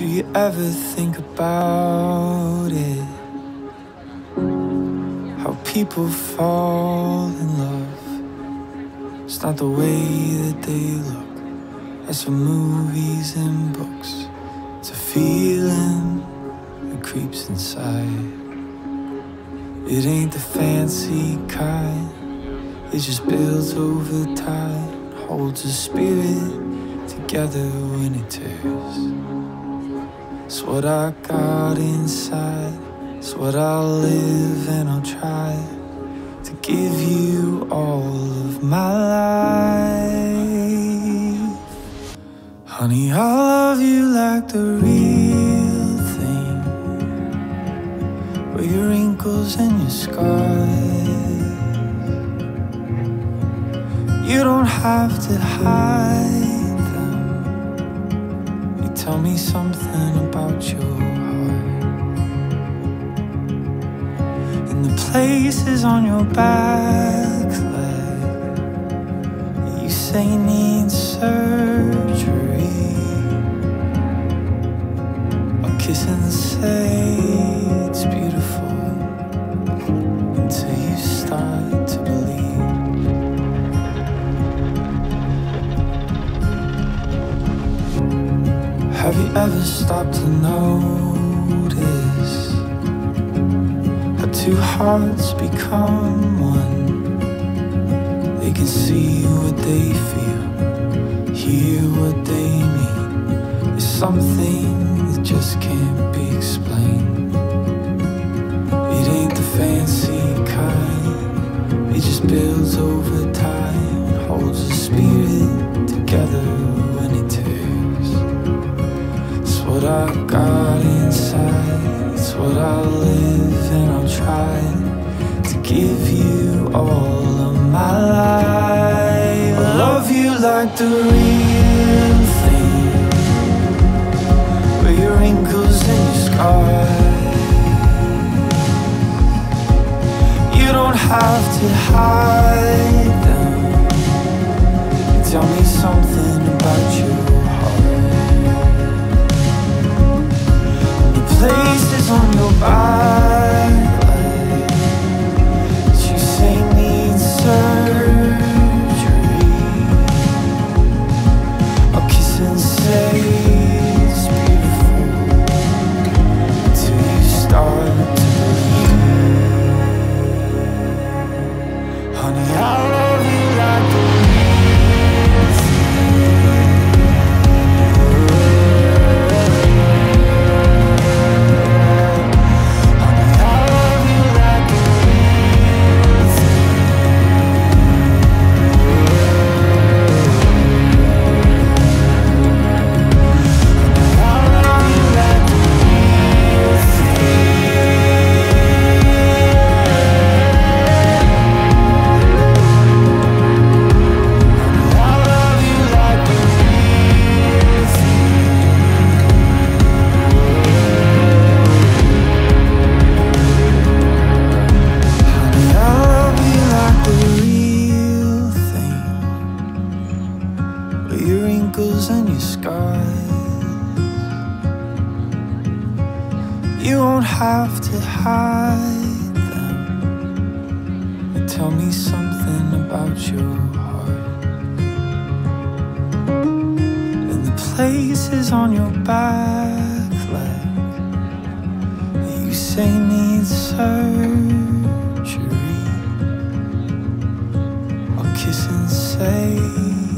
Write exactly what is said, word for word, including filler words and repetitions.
Do you ever think about it? How people fall in love, it's not the way that they look. That's from movies and books. It's a feeling that creeps inside. It ain't the fancy kind, it just builds over time. Holds a spirit together when it tears. It's what I got inside, it's what I'll live, and I'll try to give you all of my life. Honey, I love you like the real thing, with your wrinkles and your scars. You don't have to hide. Tell me something about your heart and the places on your back leg you say need surgery. I'll kiss and say it's beautiful until you start to believe. Have you ever stopped to notice how two hearts become one? They can see what they feel, hear what they mean. It's something that just can't be explained. It ain't the fancy kind, it just builds over time. Holds the spirit together when it tears. What I got inside, it's what I live, and I'll try to give you all of my life. I love you like the real thing, with your wrinkles and your scars. You don't have to hide them. Tell me something about you. Places on your body that you say need surgery. I'll kiss and say it's beautiful until you start to believe. Honey, I love you like the and your scars. You won't have to hide them. But tell me something about your heart and the places on your back leg that you say need surgery. I'll kiss and say